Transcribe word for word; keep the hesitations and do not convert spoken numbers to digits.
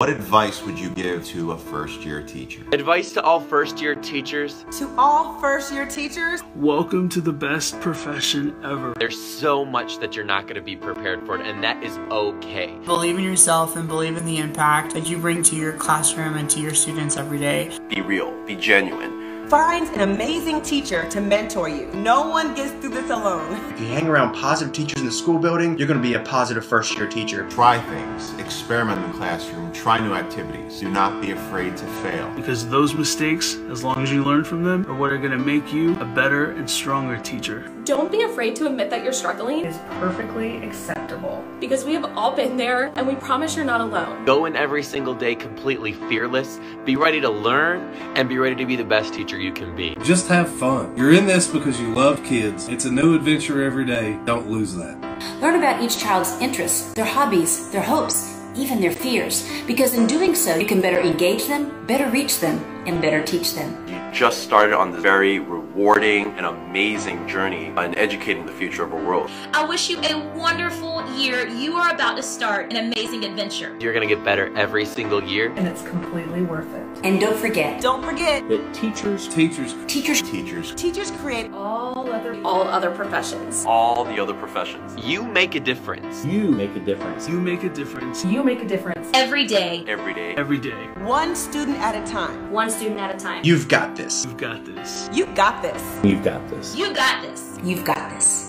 What advice would you give to a first-year teacher? Advice to all first-year teachers. To all first-year teachers? Welcome to the best profession ever. There's so much that you're not going to be prepared for, and that is okay. Believe in yourself and believe in the impact that you bring to your classroom and to your students every day. Be real. Be genuine. Find an amazing teacher to mentor you. No one gets through this alone. If you hang around positive teachers in the school building, you're going to be a positive first-year teacher. Try things. Experiment in the classroom. Try new activities. Do not be afraid to fail. Because those mistakes, as long as you learn from them, are what are going to make you a better and stronger teacher. Don't be afraid to admit that you're struggling. It's perfectly acceptable. Because we have all been there, and we promise you're not alone. Go in every single day completely fearless. Be ready to learn, and be ready to be the best teacher you can be. Just have fun. You're in this because you love kids. It's a new adventure every day. Don't lose that. Learn about each child's interests, their hobbies, their hopes, even their fears, because in doing so, you can better engage them, better reach them, and better teach them. You just started on this very rewarding and amazing journey in educating the future of our world. I wish you a wonderful year. You are about to start an amazing adventure. You're going to get better every single year. And it's completely worth it. And don't forget. Don't forget. That teachers. Teachers. Teachers. Teachers. Teachers create all other, all other professions. All the other professions. You make a difference. You make a difference. You make a difference. You make a difference. Every day. Every day. Every day. One student at a time. One student at a time. You've got this. You've got this. You've got this. You've got this. You've got this. You've got this.